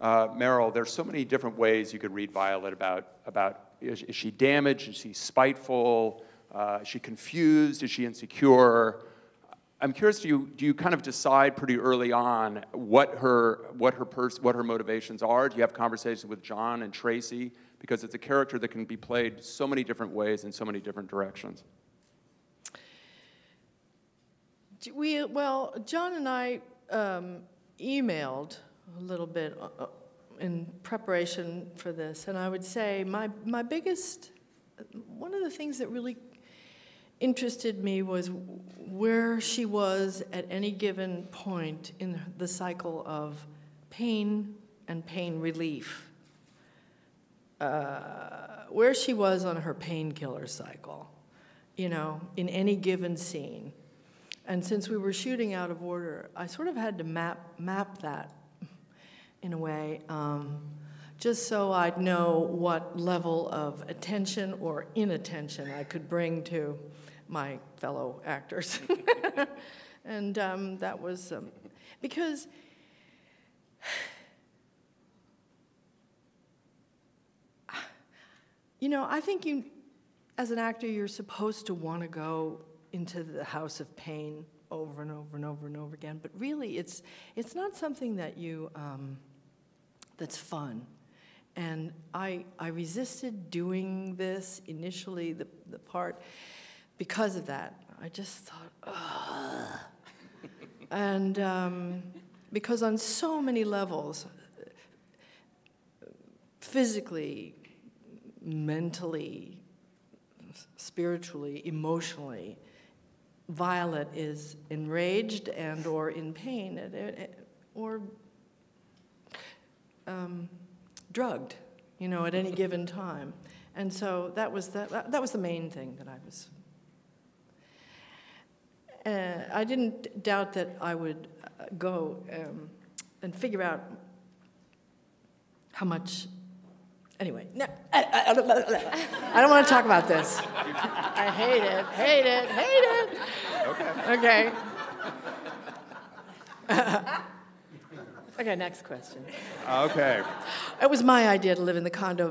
Meryl, there's so many different ways you could read Violet about is she damaged, is she spiteful, is she confused, is she insecure? I'm curious, do you kind of decide pretty early on what her motivations are? Do you have conversations with John and Tracy? Because it's a character that can be played so many different ways in so many different directions. Well, John and I emailed a little bit in preparation for this, and I would say my biggest, one of the things that really interested me was where she was at any given point in the cycle of pain and pain relief, where she was on her painkiller cycle, you know, in any given scene. And since we were shooting out of order, I sort of had to map that in a way, just so I'd know what level of attention or inattention I could bring to my fellow actors. And that was, because you know, I think you, as an actor, you're supposed to want to go into the house of pain over and over and over and over again, but really it's not something that you, that's fun. And I resisted doing this initially, the part, because of that. I just thought, ugh. And because on so many levels, physically, mentally, spiritually, emotionally, Violet is enraged and or in pain or drugged, you know, at any given time. And so that was the main thing that I was. I didn't doubt that I would go and figure out how much. Anyway, no, I don't want to talk about this. I hate it, hate it, hate it. Okay. Okay. Okay, next question. Okay. It was my idea to live in the condo.